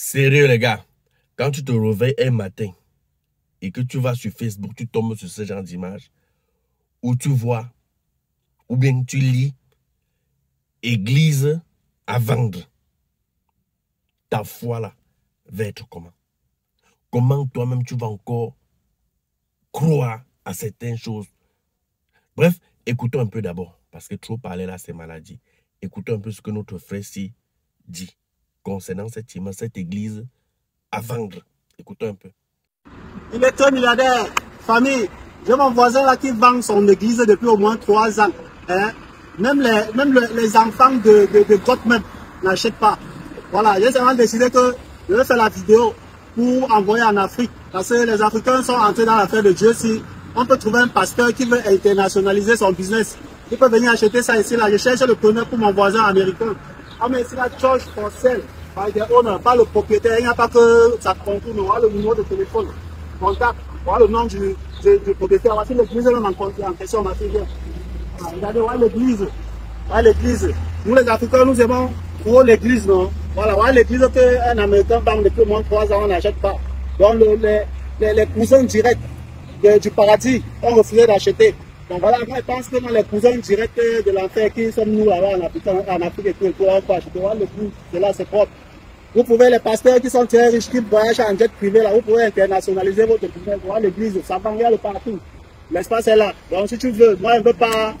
Sérieux les gars, quand tu te réveilles un matin et que tu vas sur Facebook, tu tombes sur ce genre d'image où tu vois, ou bien tu lis, église à vendre. Ta foi là va être comment? Comment toi-même tu vas encore croire à certaines choses? Bref, écoutons un peu d'abord, parce que trop parler là c'est maladie. Écoutons un peu ce que notre frère ici dit concernant cette église à vendre. Écoutons un peu. Il est très milliardaire, famille. J'ai mon voisin là qui vend son église depuis au moins 3 ans. Hein? Même les enfants de Gotham n'achètent pas. Voilà, j'ai seulement décidé que je vais faire la vidéo pour envoyer en Afrique. Parce que les Africains sont entrés dans l'affaire de Dieu. Si on peut trouver un pasteur qui veut internationaliser son business, il peut venir acheter ça ici. Là, je cherche le preneur pour mon voisin américain. Ah, mais c'est la church for sale, par des owners, par le propriétaire. Il n'y a pas que ça contourne. On a le numéro de téléphone, contact, on a le nom du propriétaire. Voici l'église même en question, ma fille. Regardez, voilà l'église. Voilà l'église. Nous, les Africains, nous aimons pour l'église, non? Voilà, voilà l'église qu'un Américain banque depuis au moins 3 ans, on n'achète pas. Donc, les cousins directs du paradis ont refusé d'acheter. Donc voilà, moi je pense que dans les cousins directs de l'enfer qui sommes nous là-bas en Afrique et tout, on peut acheter. Voilà, le coup, c'est là, c'est propre. Vous pouvez, les pasteurs qui sont très riches, qui voyagent en jet privé, là, vous pouvez internationaliser votre business. Voilà l'église, ça va bien de partout. L'espace est là. Donc si tu veux, moi je ne veux pas.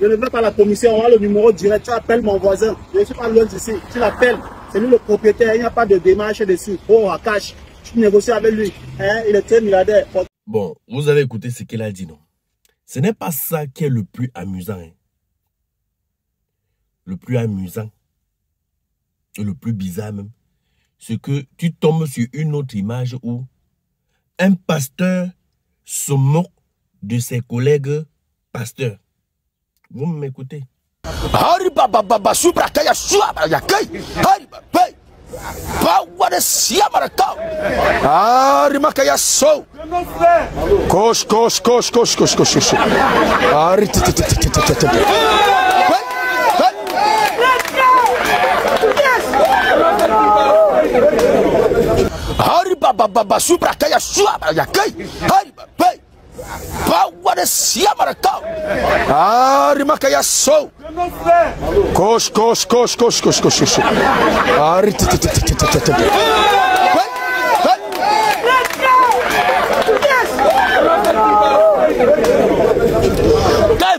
Je ne veux pas la commission, on a le numéro direct, tu appelles mon voisin, je ne suis pas loin d'ici, tu l'appelles, c'est lui le propriétaire, il n'y a pas de démarche dessus, oh à cash, tu négocies avec lui, hein? Il est très milliardaire. Bon, vous avez écouté ce qu'il a dit, non? Ce n'est pas ça qui est le plus amusant, hein? Le plus amusant, et le plus bizarre même, c'est que tu tombes sur une autre image où un pasteur se moque de ses collègues pasteurs. Vous m'écoutez? Quand il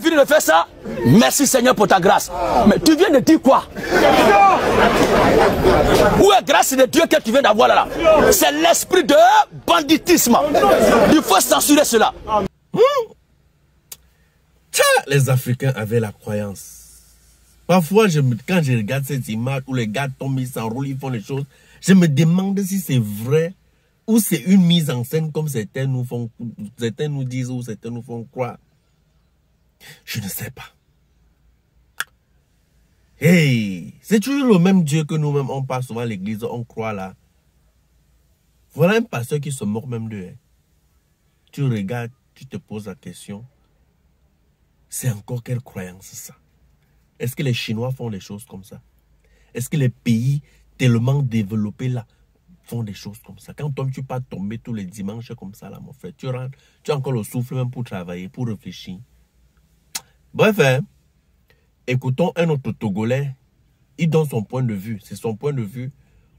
finit de faire ça, merci Seigneur pour ta grâce. Mais tu viens de dire quoi? Où est grâce de Dieu que tu viens d'avoir là? C'est l'esprit de banditisme. Il faut censurer cela. Les Africains avaient la croyance. Parfois, quand je regarde cette image où les gars tombent, ils s'enroulent, ils font les choses, je me demande si c'est vrai ou c'est une mise en scène comme certains nous disent ou certains nous font croire. Je ne sais pas. Hey, c'est toujours le même Dieu que nous-mêmes, on passe souvent à l'église, on croit là. Voilà un pasteur qui se moque même d'eux. Tu regardes, tu te poses la question. C'est encore quelle croyance ça? Est-ce que les Chinois font des choses comme ça? Est-ce que les pays tellement développés là font des choses comme ça? Quand tu pas tomber tous les dimanches comme ça là, mon frère, tu as encore le souffle même pour travailler, pour réfléchir. Bref, hein? Écoutons un autre Togolais, il donne son point de vue, c'est son point de vue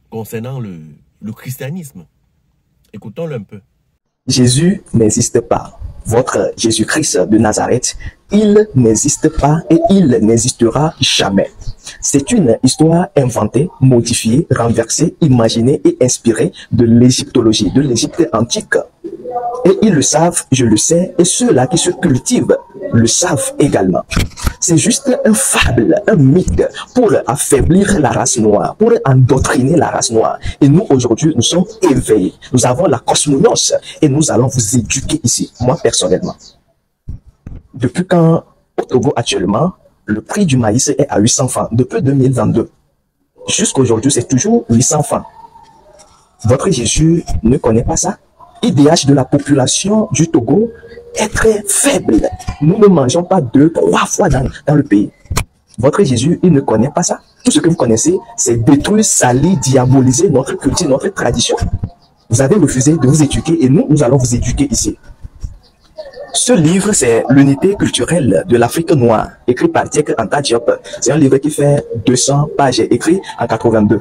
concernant le christianisme. Écoutons-le un peu. Jésus n'existe pas. Votre Jésus-Christ de Nazareth, il n'existe pas et il n'existera jamais. C'est une histoire inventée, modifiée, renversée, imaginée et inspirée de l'égyptologie, de l'Égypte antique. Et ils le savent, je le sais, et ceux-là qui se cultivent le savent également. C'est juste un fable, un mythe pour affaiblir la race noire, pour endoctriner la race noire. Et nous, aujourd'hui, nous sommes éveillés. Nous avons la cosmonos et nous allons vous éduquer ici, moi personnellement. Depuis quand, au Togo actuellement, le prix du maïs est à 800 francs, depuis 2022. Jusqu'aujourd'hui, c'est toujours 800 francs. Votre Jésus ne connaît pas ça? L'IDH de la population du Togo est très faible. Nous ne mangeons pas 2, 3 fois dans le pays. Votre Jésus, il ne connaît pas ça. Tout ce que vous connaissez, c'est détruire, salir, diaboliser notre culture, notre tradition. Vous avez refusé de vous éduquer et nous, nous allons vous éduquer ici. Ce livre, c'est l'unité culturelle de l'Afrique noire, écrit par Cheikh Anta Diop. C'est un livre qui fait 200 pages, écrit en 82.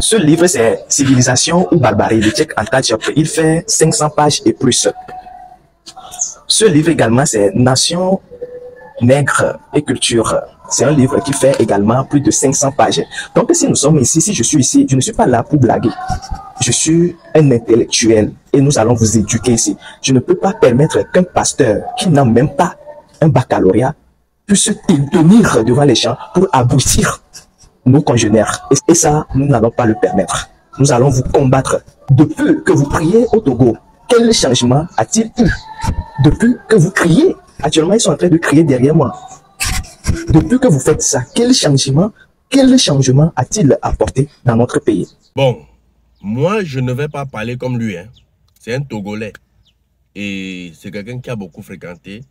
Ce livre, c'est Civilisation ou barbarie de Cheikh Anta Diop. Il fait 500 pages et plus. Ce livre également, c'est Nation nègre et culture. C'est un livre qui fait également plus de 500 pages. Donc, si nous sommes ici, si je suis ici, je ne suis pas là pour blaguer. Je suis un intellectuel et nous allons vous éduquer ici. Je ne peux pas permettre qu'un pasteur qui n'a même pas un baccalauréat puisse tenir devant les gens pour aboutir nos congénères. Et ça, nous n'allons pas le permettre. Nous allons vous combattre. Depuis que vous priez au Togo, quel changement a-t-il eu? Depuis que vous criez, actuellement ils sont en train de crier derrière moi. Depuis que vous faites ça, quel changement a-t-il apporté dans notre pays? Bon, moi je ne vais pas parler comme lui, hein. C'est un Togolais et c'est quelqu'un qui a beaucoup fréquenté.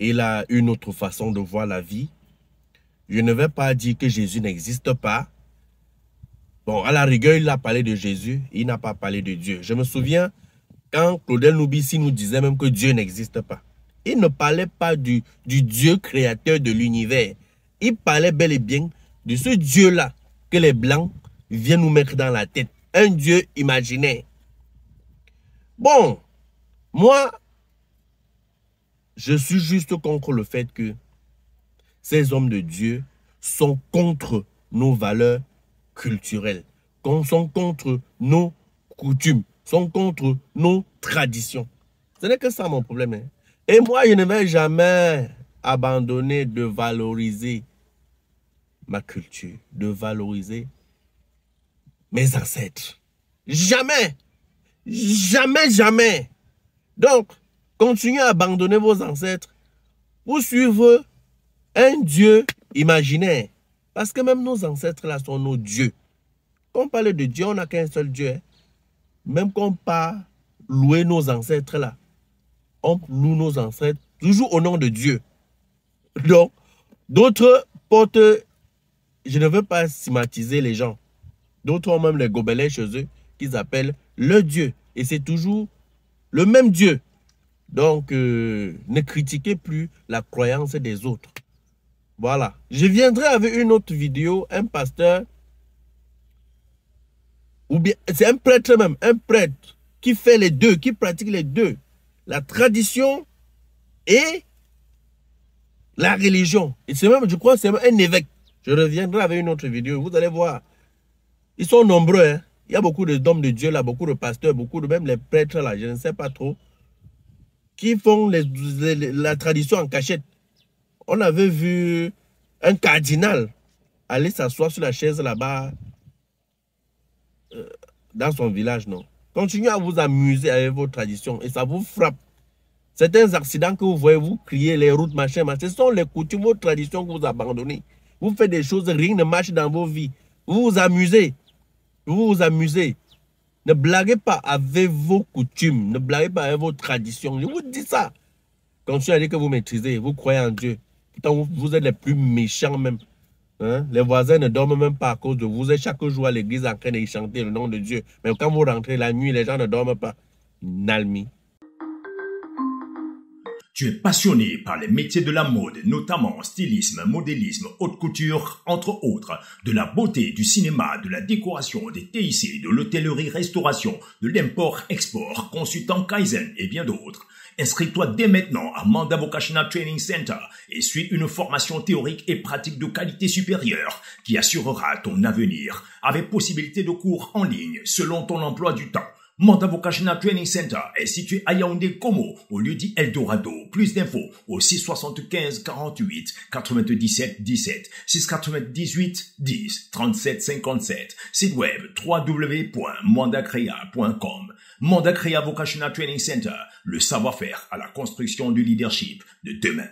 Il a une autre façon de voir la vie. Je ne vais pas dire que Jésus n'existe pas. Bon, à la rigueur, il a parlé de Jésus, il n'a pas parlé de Dieu. Je me souviens quand Claudel Nubici nous disait même que Dieu n'existe pas. Il ne parlait pas du Dieu créateur de l'univers. Il parlait bel et bien de ce Dieu-là que les Blancs viennent nous mettre dans la tête. Un Dieu imaginaire. Bon, moi, je suis juste contre le fait que ces hommes de Dieu sont contre nos valeurs culturelles, sont contre nos coutumes, sont contre nos traditions. Ce n'est que ça mon problème, hein. Et moi, je ne vais jamais abandonner de valoriser ma culture, de valoriser mes ancêtres. Jamais! Jamais, jamais! Donc, continuez à abandonner vos ancêtres pour suivre un Dieu imaginaire. Parce que même nos ancêtres-là sont nos dieux. Quand on parle de Dieu, on n'a qu'un seul Dieu. Même quand on part louer nos ancêtres-là, on loue nos ancêtres, toujours au nom de Dieu. Donc, d'autres portent, je ne veux pas stigmatiser les gens, d'autres ont même les gobelets chez eux qu'ils appellent le Dieu. Et c'est toujours le même Dieu. Donc, ne critiquez plus la croyance des autres. Voilà. Je viendrai avec une autre vidéo, un pasteur, ou bien, c'est un prêtre même, un prêtre qui fait les deux, qui pratique les deux. La tradition et la religion. Et c'est même, je crois, c'est un évêque. Je reviendrai avec une autre vidéo. Vous allez voir. Ils sont nombreux, hein. Il y a beaucoup d'hommes de Dieu là, beaucoup de pasteurs, beaucoup de même les prêtres là, je ne sais pas trop, qui font la tradition en cachette. On avait vu un cardinal aller s'asseoir sur la chaise là-bas, dans son village, non? Continuez à vous amuser avec vos traditions et ça vous frappe. Certains accidents que vous voyez, vous criez les routes, machin, machin, ce sont les coutumes, vos traditions que vous abandonnez. Vous faites des choses, rien ne marche dans vos vies. Vous vous amusez. Vous vous amusez. Ne blaguez pas avec vos coutumes, ne blaguez pas avec vos traditions. Je vous dis ça. Continuez à dire que vous maîtrisez, vous croyez en Dieu. Pourtant, vous êtes les plus méchants même. Hein? Les voisins ne dorment même pas à cause de vous. Vous êtes chaque jour à l'église en train de chanter le nom de Dieu. Mais quand vous rentrez la nuit, les gens ne dorment pas. Nalmi. Tu es passionné par les métiers de la mode, notamment stylisme, modélisme, haute couture, entre autres, de la beauté, du cinéma, de la décoration, des TIC, de l'hôtellerie-restauration, de l'import-export, consultant Kaizen et bien d'autres. Inscris-toi dès maintenant à Mandavocational Training Center et suis une formation théorique et pratique de qualité supérieure qui assurera ton avenir avec possibilité de cours en ligne selon ton emploi du temps. Mandavocational Training Center est situé à Yaoundé, Como, au lieu dit Eldorado. Plus d'infos au 675 48 97 17, 698 10 37 57. Site web www.mandacrea.com. Mandacrea Vocational Training Center, le savoir-faire à la construction du leadership de demain.